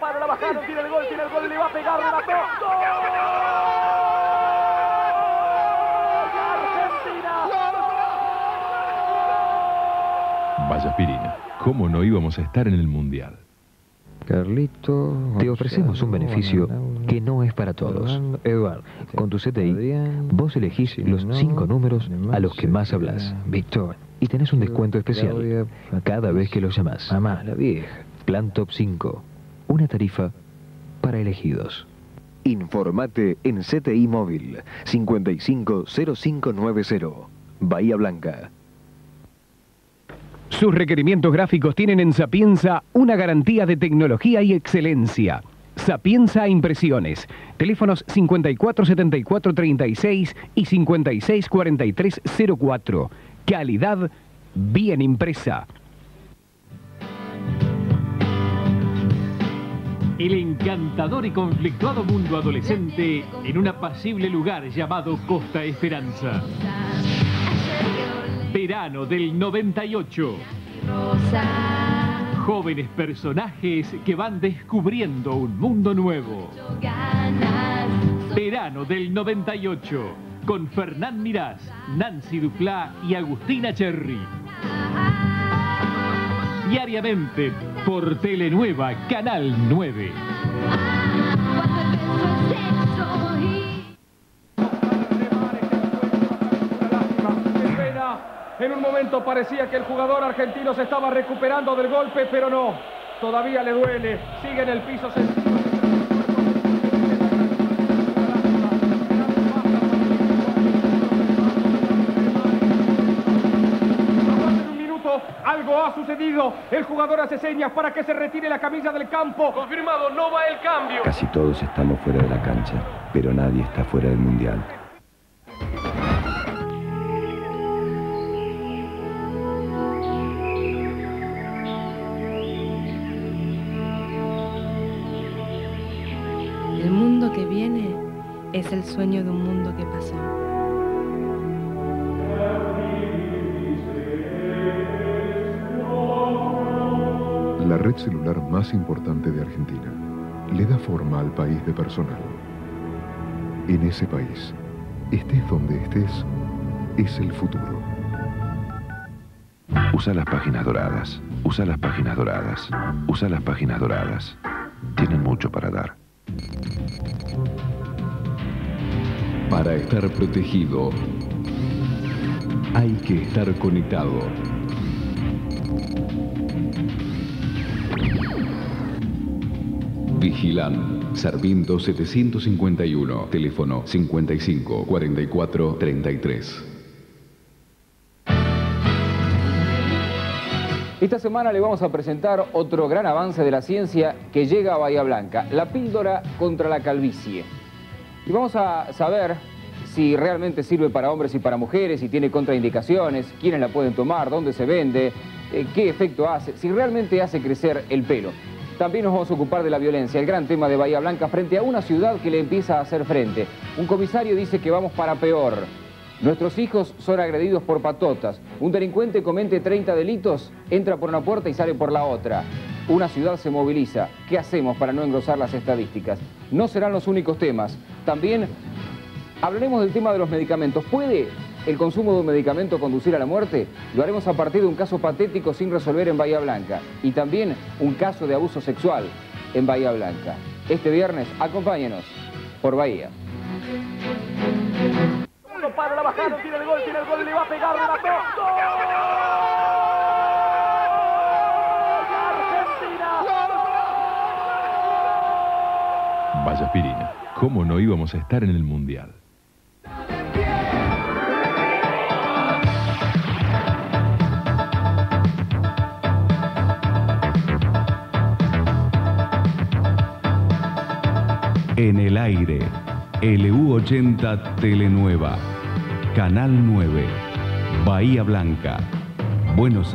Para la bajada, tiene el gol, le va a pegar, remató. ¡Gol! ¡Argentina! Vaya pirina, ¿cómo no íbamos a estar en el Mundial? Carlito, te ofrecemos un beneficio que no es para todos. Eduardo, con tu CTI, vos elegís los 5 números a los que más hablas, Víctor, y tenés un descuento especial cada vez que los llamás. Mamá, la vieja. Plan Top 5. Una tarifa para elegidos. Informate en CTI Móvil 550590, Bahía Blanca. Sus requerimientos gráficos tienen en Sapienza una garantía de tecnología y excelencia. Sapienza Impresiones. Teléfonos 547436 y 564304. Calidad bien impresa. El encantador y conflictuado mundo adolescente en un apacible lugar llamado Costa Esperanza. Verano del 98. Jóvenes personajes que van descubriendo un mundo nuevo. Verano del 98. Con Fernán Mirás, Nancy Duplá y Agustina Cherry. Diariamente por Telenueva Canal 9. En un momento parecía que el jugador argentino se estaba recuperando del golpe, pero no. Todavía le duele. Sigue en el piso sentado. Algo ha sucedido. El jugador hace señas para que se retire la camisa del campo. Confirmado, no va el cambio. Casi todos estamos fuera de la cancha, pero nadie está fuera del Mundial. El mundo que viene es el sueño de un mundo que pasó. La red celular más importante de Argentina le da forma al país de personal. En ese país, estés donde estés, es el futuro. Usa las páginas doradas, usa las páginas doradas, usa las páginas doradas. Tienen mucho para dar. Para estar protegido, hay que estar conectado. Vigilan, Sarmiento 751, teléfono 55 44 33. Esta semana le vamos a presentar otro gran avance de la ciencia que llega a Bahía Blanca, la píldora contra la calvicie. Y vamos a saber si realmente sirve para hombres y para mujeres, si tiene contraindicaciones, quiénes la pueden tomar, dónde se vende, qué efecto hace, si realmente hace crecer el pelo. También nos vamos a ocupar de la violencia, el gran tema de Bahía Blanca frente a una ciudad que le empieza a hacer frente. Un comisario dice que vamos para peor. Nuestros hijos son agredidos por patotas. Un delincuente comete 30 delitos, entra por una puerta y sale por la otra. Una ciudad se moviliza. ¿Qué hacemos para no engrosar las estadísticas? No serán los únicos temas. También hablaremos del tema de los medicamentos. ¿Puede el consumo de un medicamento conducir a la muerte? Lo haremos a partir de un caso patético sin resolver en Bahía Blanca y también un caso de abuso sexual en Bahía Blanca. Este viernes, acompáñenos por Bahía. Uno para la bajada, tiene el gol, le va a pegar, remató. ¡Argentina! Vaya pirina, ¿cómo no íbamos a estar en el Mundial? En el aire, LU80 Telenueva, Canal 9, Bahía Blanca, Buenos Aires.